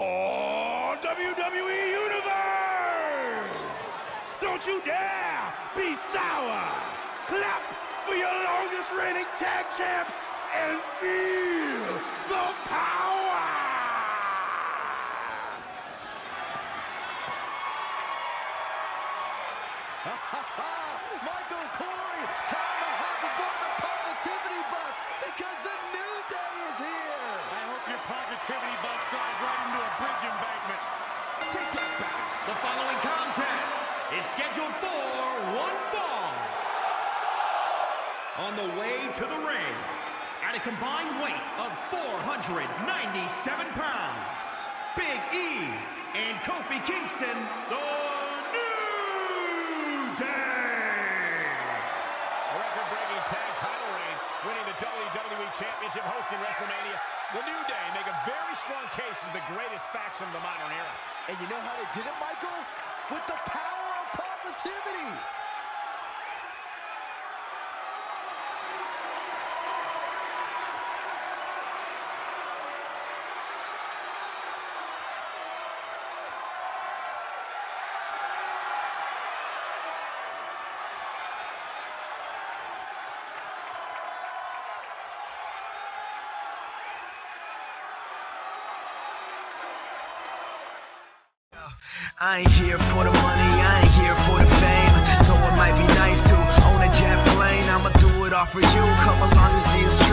Oh, WWE Universe! Don't you dare be sour! Clap for your longest reigning tag champs and feel the power! Michael Cole, time to hop aboard the positivity bus because the New Day is here! I hope your positivity bus drives right into a bridge embankment. Take that back. The following contest is scheduled for one fall. On the way to the ring, at a combined weight of 497 pounds, Big E and Kofi Kingston, the New Day. A record-breaking tag title reign, winning the WWE Championship, hosting WrestleMania. The New Day make a very strong case as the greatest faction of the modern era. And you know how they did it, Michael? With the power of positivity. I ain't here for the money, I ain't here for the fame. Though it might be nice to own a jet plane, I'ma do it all for you. Come along and see the street.